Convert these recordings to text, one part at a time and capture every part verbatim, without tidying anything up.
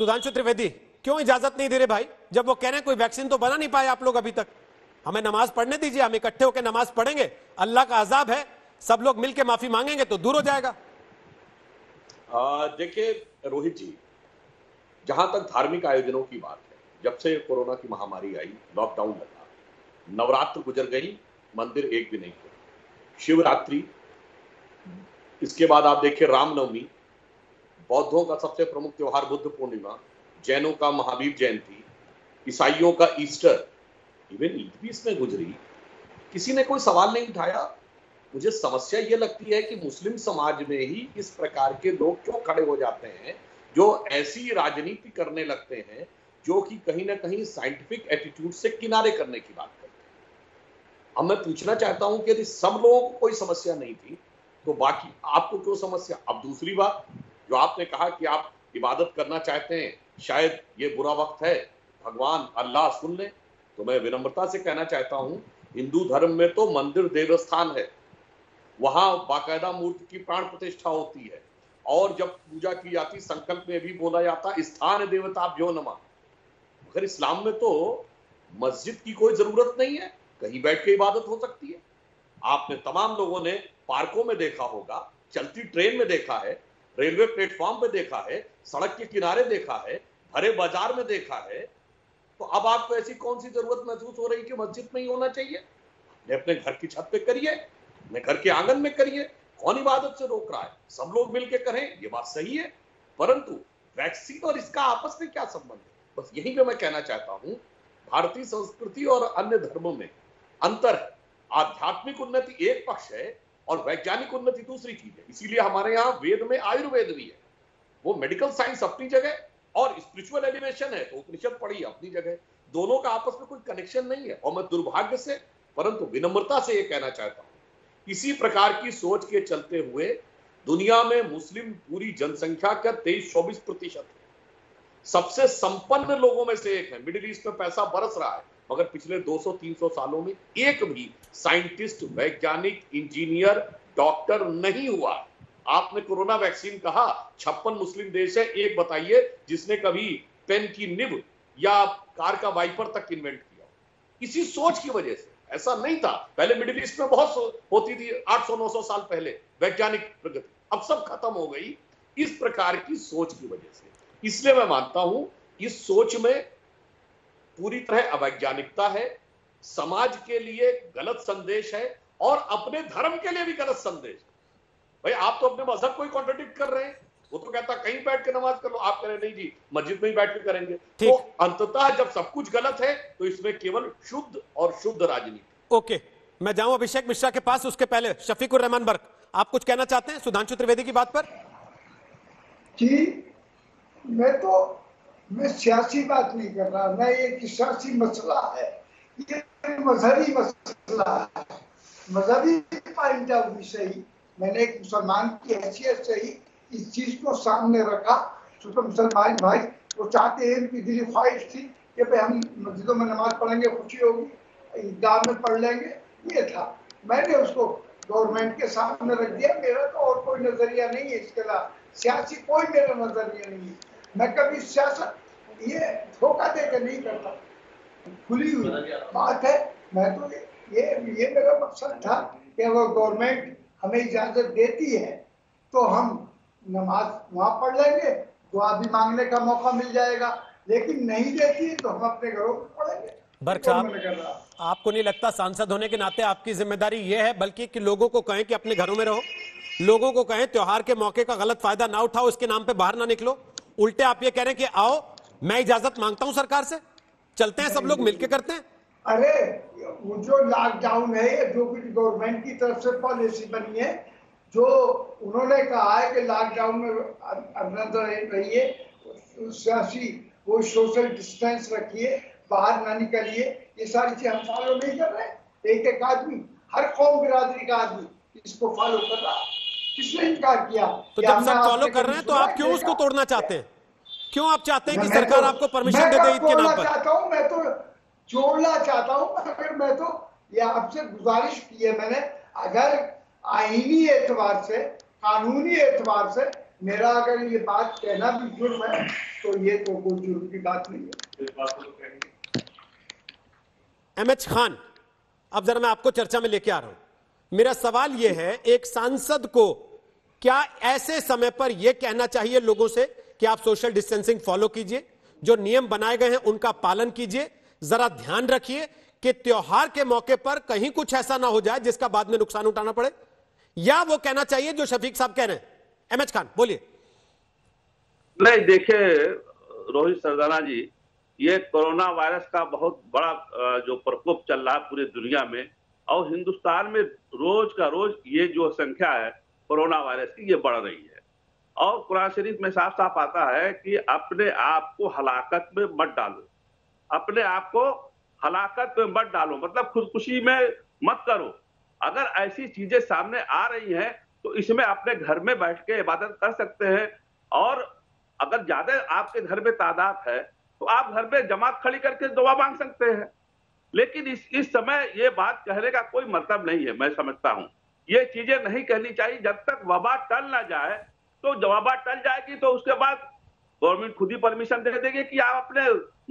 सुधांशु त्रिवेदी, क्यों इजाजत नहीं दे रहे भाई, जब वो कह रहे हैं कोई वैक्सीन तो बना नहीं पाए आप लोग अभी तक, हमें नमाज पढ़ने दीजिए, हम इकट्ठे होकर नमाज पढ़ेंगे, अल्लाह का आजाब है, सब लोग मिलकर माफी मांगेंगे तो दूर हो जाएगा। देखिए रोहित जी, जहां तक धार्मिक आयोजनों की बात है, जब से कोरोना की महामारी आई, लॉकडाउन लगा, नवरात्र गुजर गई, मंदिर एक भी नहीं खुले, शिवरात्रि, इसके बाद आप देखिए रामनवमी, बौद्धों का सबसे प्रमुख त्योहार बुद्ध पूर्णिमा, जैनों का महावीर जयंती, ईसाइयों का ईस्टर, इवन ईद भी इसमें गुजरी, किसी ने कोई सवाल नहीं उठाया। मुझे समस्या ये लगती है कि मुस्लिम समाज में ही इस प्रकार के लोग क्यों खड़े हो जाते हैं जो ऐसी राजनीति करने लगते हैं जो कि कहीं ना कहीं साइंटिफिक एटीट्यूड से किनारे करने की बात करते हैं। अब मैं पूछना चाहता हूं कि यदि सब लोगों को कोई समस्या नहीं थी तो बाकी आपको क्यों समस्या। अब दूसरी बात जो आपने कहा कि आप इबादत करना चाहते हैं, शायद ये बुरा वक्त है, भगवान अल्लाह सुन ले, तो मैं विनम्रता से कहना चाहता हूँ हिंदू धर्म में तो मंदिर देवस्थान है, वहां बाकायदा मूर्ति की प्राण प्रतिष्ठा होती है और जब पूजा की जाती संकल्प में भी बोला जाता स्थान देवता जो नमा। मगर इस्लाम में तो मस्जिद की कोई जरूरत नहीं है, कहीं बैठ के इबादत हो सकती है। आपने तमाम लोगों ने पार्कों में देखा होगा, चलती ट्रेन में देखा है, रेलवे प्लेटफॉर्म में देखा है, सड़क के किनारे देखा है, भरे बाजार में देखा है। तो अब आपको ऐसी कौन सी जरूरत महसूस हो रही कि मस्जिद में ही होना चाहिए? अपने घर की छत पे करिए, अपने घर के आंगन में करिए, कौन इबादत से रोक रहा है? सब लोग मिलकर करें, ये बात सही है, परंतु वैक्सीन और इसका आपस में क्या संबंध है? बस यही पे मैं कहना चाहता हूं, भारतीय संस्कृति और अन्य धर्मों में अंतर है। आध्यात्मिक उन्नति एक पक्ष है और वैज्ञानिक उन्नति दूसरी चीज है। इसीलिए हमारे यहाँ वेद में आयुर्वेद भी है, वो मेडिकल साइंस अपनी जगह और स्पिरिचुअल एलिवेशन है तो उपनिषद पढ़ी अपनी जगह, दोनों का आपस में कोई कनेक्शन नहीं है। और मैं दुर्भाग्य से परंतु विनम्रता से ये कहना चाहता हूँ, इसी प्रकार की सोच के चलते हुए दुनिया में मुस्लिम पूरी जनसंख्या का तेईस चौबीस प्रतिशत है, सबसे संपन्न लोगों में से एक है। मिडिल ईस्ट में पैसा बरस रहा है मगर पिछले दो सौ तीन सौ सालों में एक भी साइंटिस्ट, वैज्ञानिक, इंजीनियर, डॉक्टर नहीं हुआ। आपने कोरोना वैक्सीन कहा, छप्पन मुस्लिम देश है, एक बताइए जिसने कभी पेन की निब या कार का वाइपर तक इन्वेंट किया। इसी सोच की वजह से, ऐसा नहीं था पहले, मिडिल ईस्ट में बहुत होती थी आठ सौ नौ सौ साल पहले वैज्ञानिक प्रगति, अब सब खत्म हो गई इस प्रकार की सोच की वजह से। इसलिए मैं मानता हूं इस सोच में पूरी तरह अवैज्ञानिकता है, समाज के लिए गलत संदेश है और अपने धर्म के लिए भी गलत संदेश है। भाई आप तो अपने मजहब को ही कॉन्ट्रडिक्ट कर रहे हैं, वो तो कहता कहीं बैठ के नमाज कर लो, आप कह रहे नहीं जी मस्जिद में ही बैठ के करेंगे। तो अंततः जब सब कुछ गलत है तो इसमें केवल शुद्ध और शुद्ध राजनीति। ओके, मैं जाऊं अभिषेक मिश्रा के पास, उसके पहले शफीक उर रहमान बर्क, आप कुछ कहना चाहते हैं सुधांशु त्रिवेदी की बात पर? जी मैं तो मैं सियासी बात नहीं कर रहा, न ये सियासी मसला है, ये मजहबी मसला है, मजहबी पॉइंट ऑफ व्यू से ही मैंने एक मुसलमान की हैसियत से ही इस चीज को सामने रखा। तो मुसलमान भाई वो चाहते हैं, उनकी दिली ख्वाहिश थी कि भाई हम मस्जिदों में नमाज पढ़ेंगे, खुशी होगी, ईदगाह में पढ़ लेंगे, ये था। मैंने उसको गवर्नमेंट के सामने रख दिया, मेरा तो और कोई नजरिया नहीं है इसके अलावा, सियासी कोई मेरा नजरिया नहीं है। मैं कभी सियासत ये धोखा देकर नहीं करता, खुली हुई बात है। मैं तो ये ये मेरा मकसद था कि वो गवर्नमेंट हमें इजाजत देती है तो हम नमाज वहाँ पढ़ लेंगे, दुआ भी मांगने का मौका मिल जाएगा, लेकिन नहीं देती है तो हम अपने घरों में पढ़ेंगे। बर्क साहब, आपको नहीं लगता सांसद होने के नाते आपकी जिम्मेदारी ये है बल्कि कि लोगों को कहें कि अपने घरों में रहो, लोगों को कहें त्योहार के मौके का गलत फायदा ना उठाओ, इसके नाम पे बाहर ना निकलो, उल्टे आप ये कह रहे हैं कि आओ मैं इजाजत मांगता हूँ सरकार से, चलते हैं सब लोग मिलकर करते हैं। अरे वो जो लॉकडाउन है, जो कुछ गवर्नमेंट की तरफ से पॉलिसी बनी है, जो उन्होंने कहा है कि लॉकडाउन में अंदर रहिए, सियासी वो सोशल डिस्टेंस रखिए, बाहर ना निकलिए, ये सारी चीज हम फॉलो नहीं कर रहे। एक एक आदमी, हर कौम बिरादरी का आदमी इसको फॉलो कर रहा है, किसने इनकार किया? तो जब सब फॉलो कर रहे हैं तो आप क्यों उसको तोड़ना चाहते हैं? क्यों आप चाहते हैं कि सरकार आपको परमिशन दे दे इसके नाम पर? चाहता हूँ मैं तो जोड़ना चाहता हूँ, अगर मैं तो ये आपसे गुजारिश की है मैंने, अगर आईनी एतबार से, कानूनी एतबार से मेरा अगर ये बात कहना भी जुर्म है तो ये तो कोई जुर्म की बात नहीं है। एम एच खान, अब जरा मैं आपको चर्चा में लेके आ रहा हूं। मेरा सवाल ये है, एक सांसद को क्या ऐसे समय पर यह कहना चाहिए लोगों से कि आप सोशल डिस्टेंसिंग फॉलो कीजिए, जो नियम बनाए गए हैं उनका पालन कीजिए, जरा ध्यान रखिए कि त्योहार के मौके पर कहीं कुछ ऐसा ना हो जाए जिसका बाद में नुकसान उठाना पड़े, या वो कहना चाहिए जो शफीक साहब कह रहे हैं? एम एच खान बोलिए। नहीं, देखिए रोहित सरदाना जी, ये कोरोना वायरस का बहुत बड़ा जो प्रकोप चल रहा है पूरी दुनिया में, और हिंदुस्तान में रोज का रोज ये जो संख्या है कोरोना वायरस की, ये बढ़ रही है। और कुरान शरीफ में साफ साफ आता है कि अपने आप को हलाकत में मत डालो, अपने आप को हलाकत में मत डालो, मतलब खुदकुशी में मत करो। अगर ऐसी चीजें सामने आ रही हैं तो इसमें अपने घर में बैठ के इबादत कर सकते हैं, और अगर ज्यादा आपके घर में तादाद है तो आप घर में जमात खड़ी करके दुआ मांग सकते हैं। लेकिन इस इस समय ये बात कहने का कोई मतलब नहीं है। मैं समझता हूँ ये चीजें नहीं कहनी चाहिए। जब तक वबा टल ना जाए, तो जब वबा टल जाएगी तो उसके बाद गवर्नमेंट खुद ही परमिशन दे देगी कि आप अपने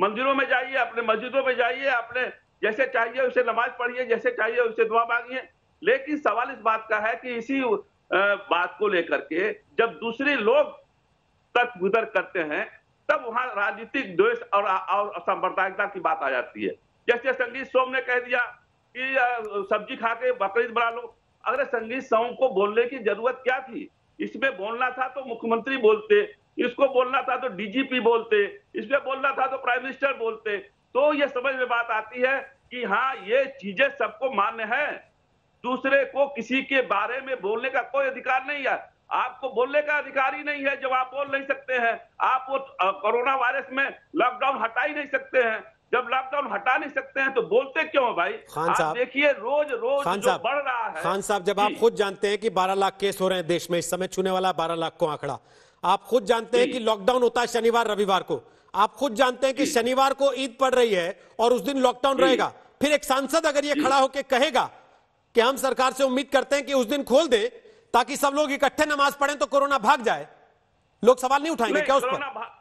मंदिरों में जाइए, अपने मस्जिदों में जाइए, अपने जैसे चाहिए उसे नमाज पढ़िए, जैसे चाहिए उसे दुआ मांगिए। लेकिन सवाल इस बात का है कि इसी बात को लेकर के जब दूसरे लोग तक गुजर करते हैं तब वहां राजनीतिक द्वेष और और असंप्रदायिकता की बात आ जाती है। जैसे संगीत सोम ने कह दिया कि सब्जी खा के बकरीद बना लो। अगर संगीत सोम को बोलने की जरूरत क्या थी? इसमें बोलना था तो मुख्यमंत्री बोलते, इसको बोलना था तो डीजीपी बोलते, इसमें बोलना था तो प्राइम मिनिस्टर बोलते। तो ये समझ में बात आती है कि हाँ, ये चीजें सबको मान्य है, दूसरे को किसी के बारे में बोलने का कोई अधिकार नहीं है। आपको बोलने का अधिकार ही नहीं है जब आप बोल नहीं सकते हैं। आप वो कोरोना वायरस में लॉकडाउन हटा ही नहीं सकते हैं। जब लॉकडाउन हटा नहीं सकते हैं तो बोलते क्यों है भाई? खान साहब देखिए, रोज रोज जो बढ़ रहा है। खान साहब, जब आप खुद जानते हैं कि बारह लाख केस हो रहे हैं देश में, इस समय छूने वाला बारह लाख को आंकड़ा, आप खुद जानते हैं कि लॉकडाउन होता है शनिवार रविवार को, आप खुद जानते हैं कि शनिवार को ईद पड़ रही है और उस दिन लॉकडाउन रहेगा, फिर एक सांसद अगर ये खड़ा होकर कहेगा कि हम सरकार से उम्मीद करते हैं कि उस दिन खोल दे ताकि सब लोग इकट्ठे नमाज पढ़ें तो कोरोना भाग जाए, लोग सवाल नहीं उठाएंगे क्या उस पर?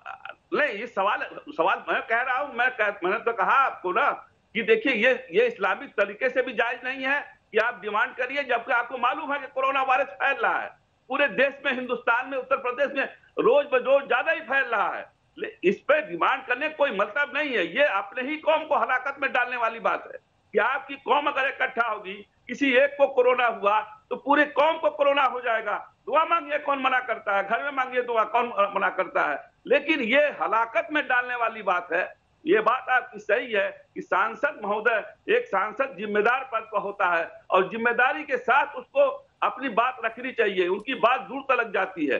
नहीं, ये सवाल सवाल मैं कह रहा हूं, मैं कह, मैंने तो कहा आपको ना कि देखिए ये ये इस्लामिक तरीके से भी जायज नहीं है कि आप डिमांड करिए जबकि आपको मालूम है कि कोरोना वायरस फैल रहा है पूरे देश में, हिंदुस्तान में, उत्तर प्रदेश में रोज बरोज ज्यादा ही फैल रहा है। इस पर डिमांड करने कोई मतलब नहीं है। ये अपने ही कौम को हलाकत में डालने वाली बात है कि आपकी कौम अगर इकट्ठा होगी, किसी एक को कोरोना हुआ तो पूरे कौम को कोरोना हो जाएगा। दुआ मांगिए, कौन मना करता है? घर में मांगिए दुआ, कौन मना करता है? लेकिन ये हलाकत में डालने वाली बात है। ये बात आपकी सही है कि सांसद महोदय, एक सांसद जिम्मेदार पद पर होता है और जिम्मेदारी के साथ उसको अपनी बात रखनी चाहिए, उनकी बात दूर तक लग जाती है।